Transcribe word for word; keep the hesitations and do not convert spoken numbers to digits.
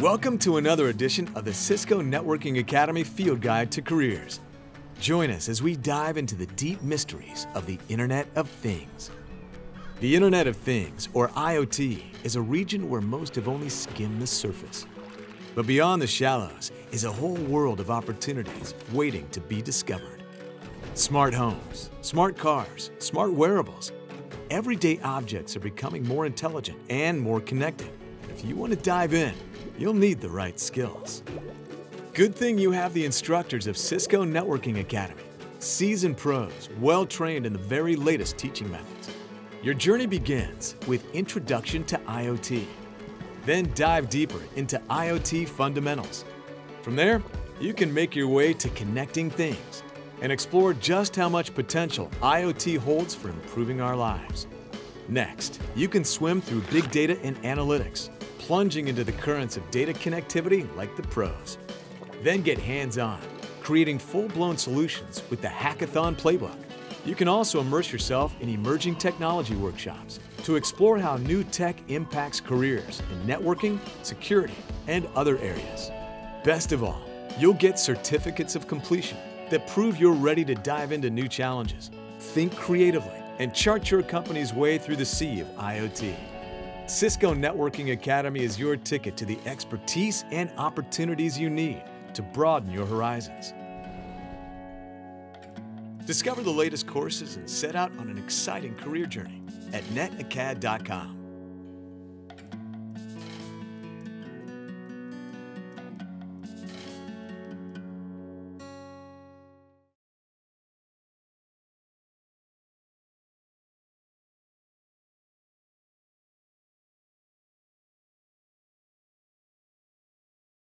Welcome to another edition of the Cisco Networking Academy Field Guide to Careers. Join us as we dive into the deep mysteries of the Internet of Things. The Internet of Things, or I O T, is a region where most have only skimmed the surface. But beyond the shallows is a whole world of opportunities waiting to be discovered. Smart homes, smart cars, smart wearables. Everyday objects are becoming more intelligent and more connected. If you want to dive in, you'll need the right skills. Good thing you have the instructors of Cisco Networking Academy, seasoned pros, well-trained in the very latest teaching methods. Your journey begins with Introduction to I O T. Then dive deeper into I O T fundamentals. From there, you can make your way to Connecting Things and explore just how much potential I O T holds for improving our lives. Next, you can swim through big data and analytics, plunging into the currents of data connectivity like the pros. Then get hands-on, creating full-blown solutions with the Hackathon Playbook. You can also immerse yourself in emerging technology workshops to explore how new tech impacts careers in networking, security, and other areas. Best of all, you'll get certificates of completion that prove you're ready to dive into new challenges, think creatively, and chart your company's way through the sea of I O T. Cisco Networking Academy is your ticket to the expertise and opportunities you need to broaden your horizons. Discover the latest courses and set out on an exciting career journey at netacad dot com.